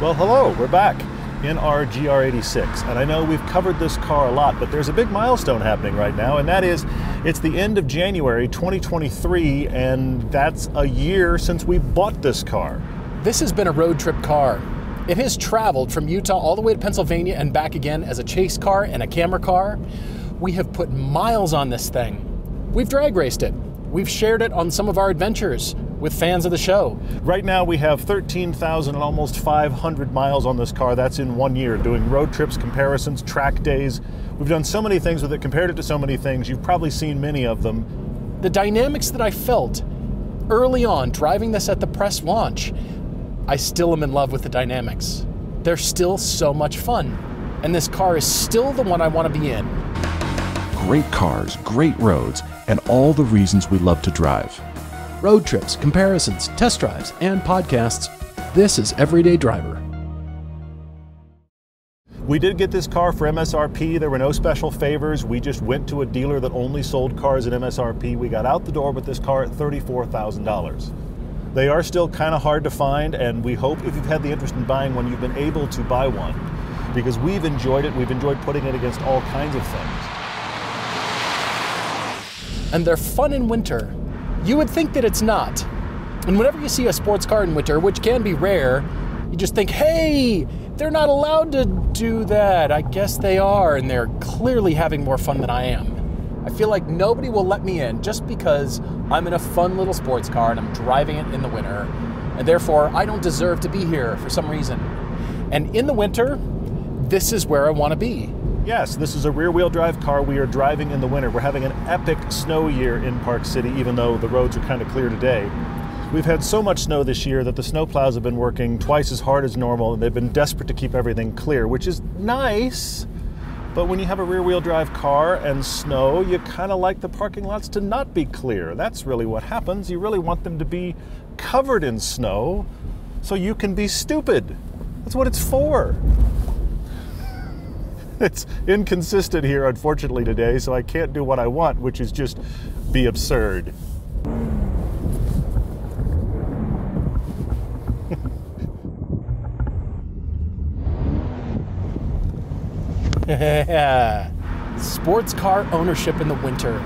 Well, hello, we're back in our GR86, and I know we've covered this car a lot, but there's a big milestone happening right now, and that is it's the end of January 2023, and that's a year since we bought this car. This has been a road trip car. It has traveled from Utah all the way to Pennsylvania and back again as a chase car and a camera car. We have put miles on this thing. We've drag raced it. We've shared it on some of our adventures with fans of the show. Right now we have 13,000 and almost 500 miles on this car. That's in 1 year, doing road trips, comparisons, track days. We've done so many things with it, compared it to so many things. You've probably seen many of them. The dynamics that I felt early on driving this at the press launch, I still am in love with the dynamics. They're still so much fun. And this car is still the one I want to be in. Great cars, great roads, and all the reasons we love to drive. Road trips, comparisons, test drives, and podcasts. This is Everyday Driver. We did get this car for MSRP. There were no special favors. We just went to a dealer that only sold cars at MSRP. We got out the door with this car at $34,000. They are still kind of hard to find, and we hope if you've had the interest in buying one, you've been able to buy one, because we've enjoyed it. We've enjoyed putting it against all kinds of things. And they're fun in winter. You would think that it's not. And whenever you see a sports car in winter, which can be rare, you just think, hey, they're not allowed to do that. I guess they are, and they're clearly having more fun than I am. I feel like nobody will let me in just because I'm in a fun little sports car and I'm driving it in the winter, and therefore I don't deserve to be here for some reason. And in the winter, this is where I want to be. Yes, this is a rear-wheel drive car. We are driving in the winter. We're having an epic snow year in Park City, even though the roads are kind of clear today. We've had so much snow this year that the snow plows have been working twice as hard as normal, and they've been desperate to keep everything clear, which is nice. But when you have a rear-wheel drive car and snow, you kind of like the parking lots to not be clear. That's really what happens. You really want them to be covered in snow so you can be stupid. That's what it's for. It's inconsistent here, unfortunately, today, so I can't do what I want, which is just be absurd. Sports car ownership in the winter.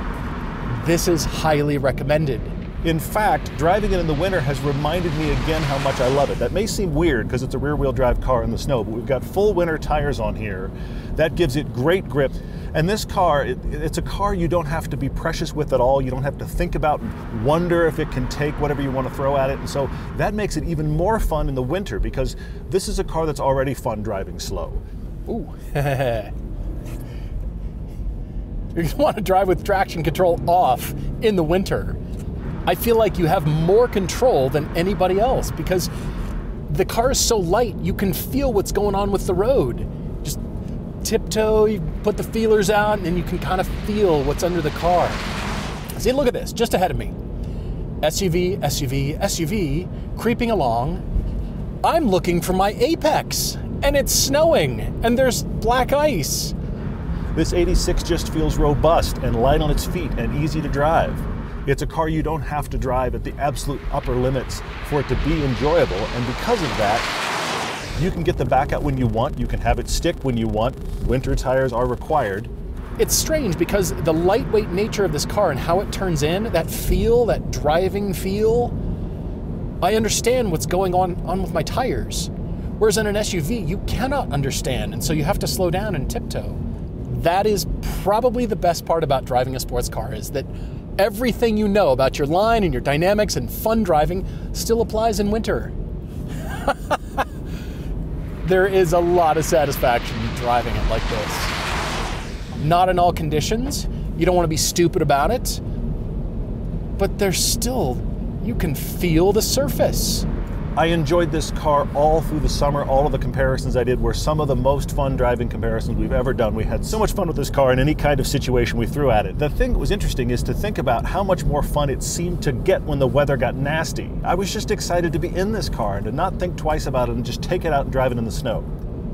This is highly recommended. In fact, driving it in the winter has reminded me again how much I love it. That may seem weird because it's a rear-wheel drive car in the snow, but we've got full winter tires on here. That gives it great grip. And this car, it's a car you don't have to be precious with at all. You don't have to think about and wonder if it can take whatever you want to throw at it. And so that makes it even more fun in the winter, because this is a car that's already fun driving slow. Ooh. You want to drive with traction control off in the winter. I feel like you have more control than anybody else because the car is so light, you can feel what's going on with the road. Just tiptoe, you put the feelers out, and then you can kind of feel what's under the car. See, look at this, just ahead of me. SUV, SUV, SUV, creeping along. I'm looking for my Apex, and it's snowing, and there's black ice. This 86 just feels robust and light on its feet and easy to drive. It's a car you don't have to drive at the absolute upper limits for it to be enjoyable, and because of that, you can get the back out when you want, you can have it stick when you want, winter tires are required. It's strange because the lightweight nature of this car and how it turns in, that feel, that driving feel, I understand what's going on with my tires. Whereas in an SUV, you cannot understand, and so you have to slow down and tiptoe. That is probably the best part about driving a sports car, is that everything you know about your line and your dynamics and fun driving still applies in winter. There is a lot of satisfaction in driving it like this. Not in all conditions. You don't want to be stupid about it. But there's still, you can feel the surface. I enjoyed this car all through the summer. All of the comparisons I did were some of the most fun driving comparisons we've ever done. We had so much fun with this car in any kind of situation we threw at it. The thing that was interesting is to think about how much more fun it seemed to get when the weather got nasty. I was just excited to be in this car and to not think twice about it and just take it out and drive it in the snow.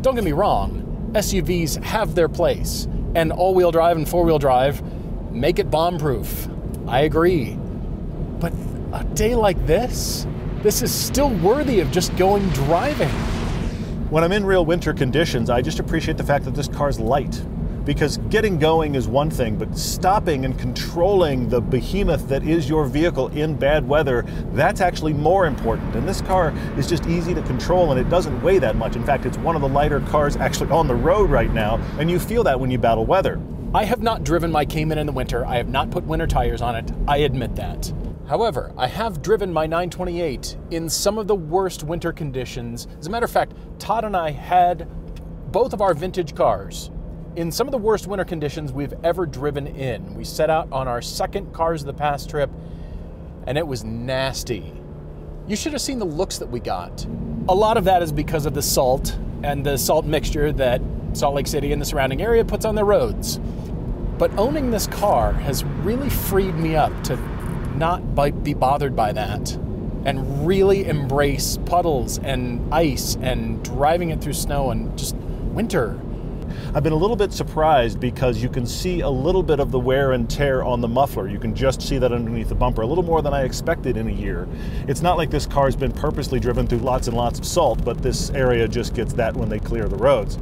Don't get me wrong, SUVs have their place, and all-wheel drive and four-wheel drive make it bomb-proof. I agree. But a day like this? This is still worthy of just going driving. When I'm in real winter conditions, I just appreciate the fact that this car's light, because getting going is one thing, but stopping and controlling the behemoth that is your vehicle in bad weather, that's actually more important. And this car is just easy to control, and it doesn't weigh that much. In fact, it's one of the lighter cars actually on the road right now, and you feel that when you battle weather. I have not driven my Cayman in the winter. I have not put winter tires on it. I admit that. However, I have driven my 928 in some of the worst winter conditions. As a matter of fact, Todd and I had both of our vintage cars in some of the worst winter conditions we've ever driven in. We set out on our second Cars of the Past trip, and it was nasty. You should have seen the looks that we got. A lot of that is because of the salt and the salt mixture that Salt Lake City and the surrounding area puts on their roads. But owning this car has really freed me up to not be bothered by that and really embrace puddles and ice and driving it through snow and just winter. I've been a little bit surprised because you can see a little bit of the wear and tear on the muffler. You can just see that underneath the bumper, a little more than I expected in a year. It's not like this car's been purposely driven through lots and lots of salt, but this area just gets that when they clear the roads.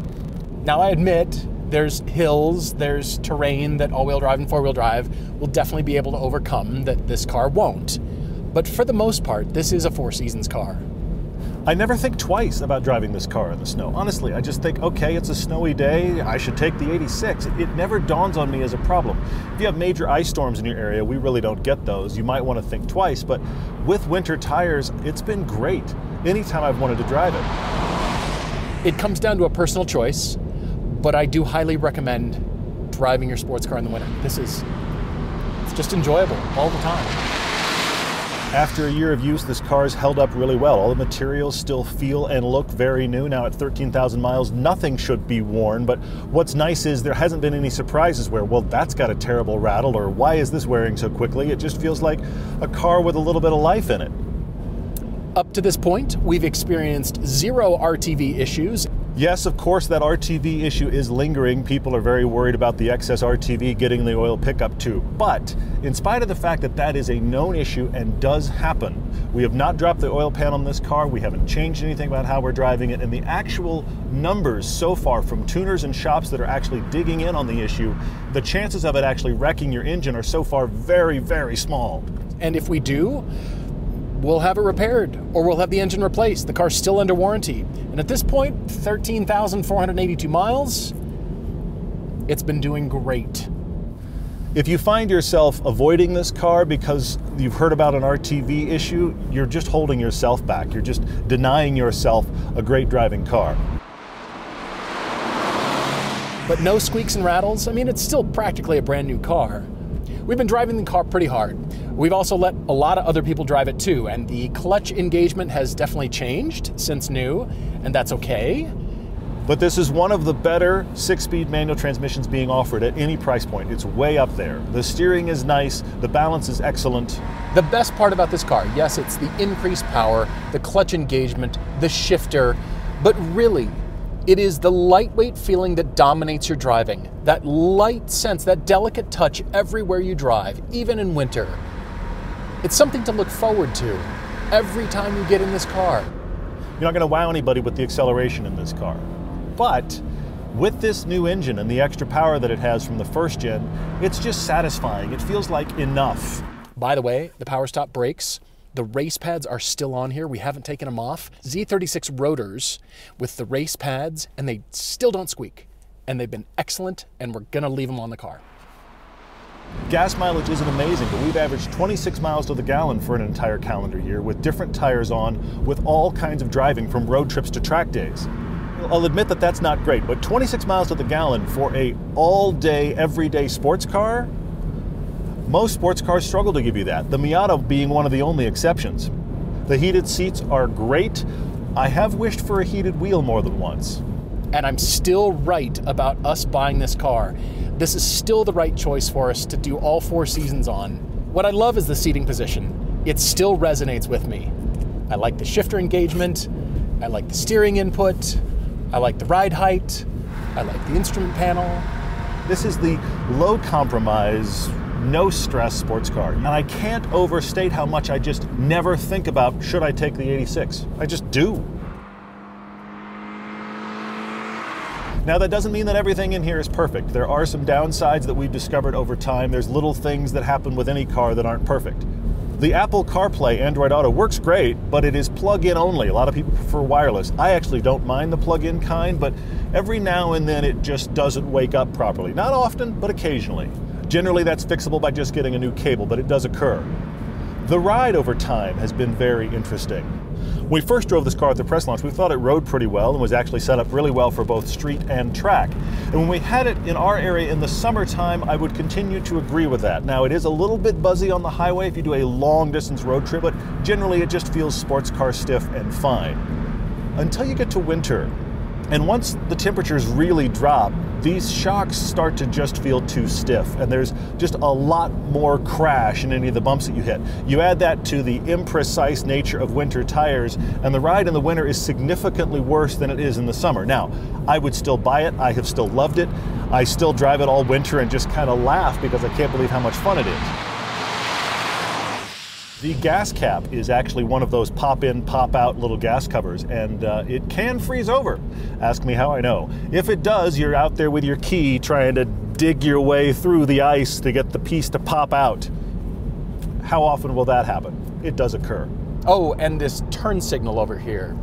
Now I admit, there's hills, there's terrain that all-wheel drive and four-wheel drive will definitely be able to overcome that this car won't. But for the most part, this is a Four Seasons car. I never think twice about driving this car in the snow. Honestly, I just think, okay, it's a snowy day, I should take the 86. It never dawns on me as a problem. If you have major ice storms in your area, we really don't get those. You might want to think twice, but with winter tires, it's been great anytime I've wanted to drive it. It comes down to a personal choice. But I do highly recommend driving your sports car in the winter. It's just enjoyable all the time. After a year of use, this car's held up really well. All the materials still feel and look very new. Now at 13,000 miles, nothing should be worn, but what's nice is there hasn't been any surprises where, well, that's got a terrible rattle, or why is this wearing so quickly? It just feels like a car with a little bit of life in it. Up to this point, we've experienced zero RTV issues. Yes, of course, that RTV issue is lingering. People are very worried about the excess RTV getting the oil pickup tube. But in spite of the fact that that is a known issue and does happen, we have not dropped the oil pan on this car. We haven't changed anything about how we're driving it. And the actual numbers so far from tuners and shops that are actually digging in on the issue, the chances of it actually wrecking your engine are so far very, very small. And if we do, we'll have it repaired, or we'll have the engine replaced. The car's still under warranty. And at this point, 13,482 miles, it's been doing great. If you find yourself avoiding this car because you've heard about an RTV issue, you're just holding yourself back. You're just denying yourself a great driving car. But no squeaks and rattles. I mean, it's still practically a brand new car. We've been driving the car pretty hard. We've also let a lot of other people drive it too, and the clutch engagement has definitely changed since new, and that's okay. But this is one of the better 6-speed manual transmissions being offered at any price point. It's way up there. The steering is nice, the balance is excellent. The best part about this car, yes, it's the increased power, the clutch engagement, the shifter, but really, it is the lightweight feeling that dominates your driving. That light sense, that delicate touch everywhere you drive, even in winter. It's something to look forward to every time you get in this car. You're not going to wow anybody with the acceleration in this car. But with this new engine and the extra power that it has from the first gen, it's just satisfying. It feels like enough. By the way, the Power Stop brakes, the race pads are still on here. We haven't taken them off. Z36 rotors with the race pads, and they still don't squeak. And they've been excellent, and we're gonna leave them on the car. Gas mileage isn't amazing, but we've averaged 26 miles to the gallon for an entire calendar year with different tires on, with all kinds of driving from road trips to track days. I'll admit that that's not great, but 26 miles to the gallon for a all-day, everyday sports car? Most sports cars struggle to give you that, the Miata being one of the only exceptions. The heated seats are great. I have wished for a heated wheel more than once. And I'm still right about us buying this car. This is still the right choice for us to do all four seasons on. What I love is the seating position. It still resonates with me. I like the shifter engagement. I like the steering input. I like the ride height. I like the instrument panel. This is the low compromise, no stress sports car. And I can't overstate how much I just never think about, should I take the 86? I just do. Now, that doesn't mean that everything in here is perfect. There are some downsides that we've discovered over time. There's little things that happen with any car that aren't perfect. The Apple CarPlay Android Auto works great, but it is plug-in only. A lot of people prefer wireless. I actually don't mind the plug-in kind, but every now and then it just doesn't wake up properly. Not often, but occasionally. Generally, that's fixable by just getting a new cable, but it does occur. The ride over time has been very interesting. When we first drove this car at the press launch, we thought it rode pretty well and was actually set up really well for both street and track. And when we had it in our area in the summertime, I would continue to agree with that. Now, it is a little bit buzzy on the highway if you do a long distance road trip, but generally it just feels sports car stiff and fine. Until you get to winter. And once the temperatures really drop, these shocks start to just feel too stiff, and there's just a lot more crash in any of the bumps that you hit. You add that to the imprecise nature of winter tires, and the ride in the winter is significantly worse than it is in the summer. Now, I would still buy it. I have still loved it. I still drive it all winter and just kind of laugh because I can't believe how much fun it is. The gas cap is actually one of those pop-in, pop-out little gas covers, and it can freeze over. Ask me how I know. If it does, you're out there with your key trying to dig your way through the ice to get the piece to pop out. How often will that happen? It does occur. Oh, and this turn signal over here.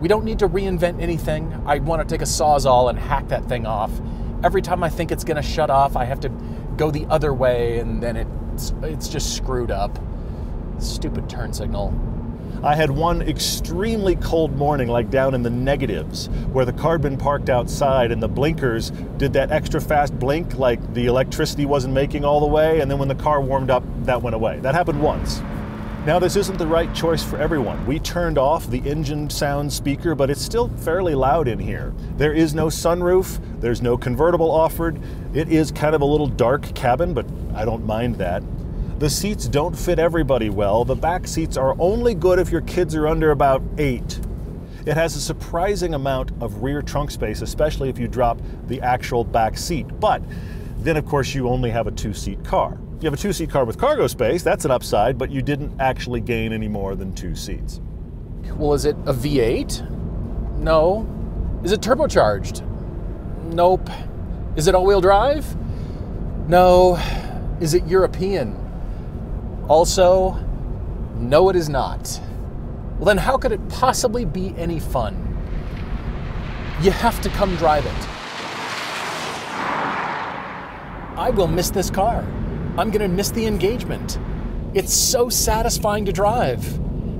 We don't need to reinvent anything. I want to take a Sawzall and hack that thing off. Every time I think it's going to shut off, I have to go the other way, and then it's just screwed up. Stupid turn signal. I had one extremely cold morning, like down in the negatives, where the car had been parked outside and the blinkers did that extra fast blink like the electricity wasn't making all the way, and then when the car warmed up, that went away. That happened once. Now, this isn't the right choice for everyone. We turned off the engine sound speaker, but it's still fairly loud in here. There is no sunroof. There's no convertible offered. It is kind of a little dark cabin, but I don't mind that. The seats don't fit everybody well. The back seats are only good if your kids are under about 8. It has a surprising amount of rear trunk space, especially if you drop the actual back seat. But then, of course, you only have a 2-seat car. You have a 2-seat car with cargo space, that's an upside, but you didn't actually gain any more than 2 seats. Well, is it a V8? No. Is it turbocharged? Nope. Is it all-wheel drive? No. Is it European? Also, no, it is not. Well, then how could it possibly be any fun? You have to come drive it. I will miss this car. I'm going to miss the engagement. It's so satisfying to drive.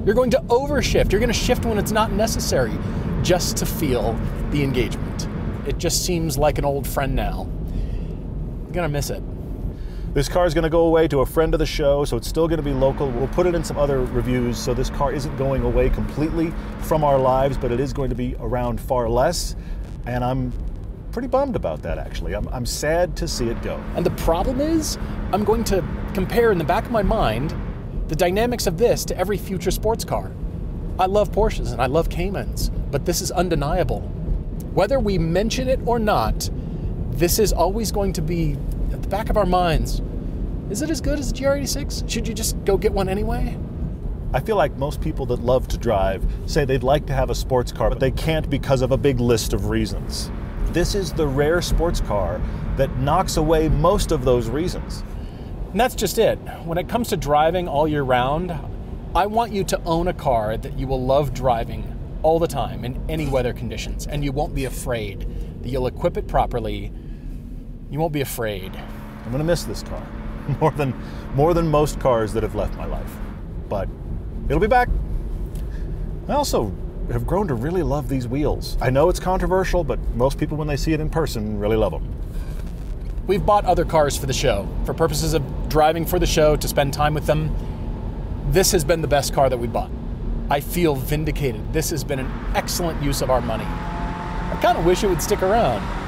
You're going to overshift. You're going to shift when it's not necessary just to feel the engagement. It just seems like an old friend now. I'm going to miss it. This car is going to go away to a friend of the show, so it's still going to be local. We'll put it in some other reviews, so this car isn't going away completely from our lives, but it is going to be around far less, and I'm pretty bummed about that, actually. I'm sad to see it go. And the problem is, I'm going to compare in the back of my mind the dynamics of this to every future sports car. I love Porsches and I love Caymans, but this is undeniable. Whether we mention it or not, this is always going to be at the back of our minds. Is it as good as a GR86? Should you just go get one anyway? I feel like most people that love to drive say they'd like to have a sports car, but they can't because of a big list of reasons. This is the rare sports car that knocks away most of those reasons. And that's just it. When it comes to driving all year round, I want you to own a car that you will love driving all the time in any weather conditions, and you won't be afraid, that you'll equip it properly. You won't be afraid. I'm going to miss this car more than most cars that have left my life, but it'll be back. I also have grown to really love these wheels. I know it's controversial, but most people, when they see it in person, really love them. We've bought other cars for the show for purposes of driving for the show, to spend time with them. This has been the best car that we bought. I feel vindicated. This has been an excellent use of our money. I kind of wish it would stick around.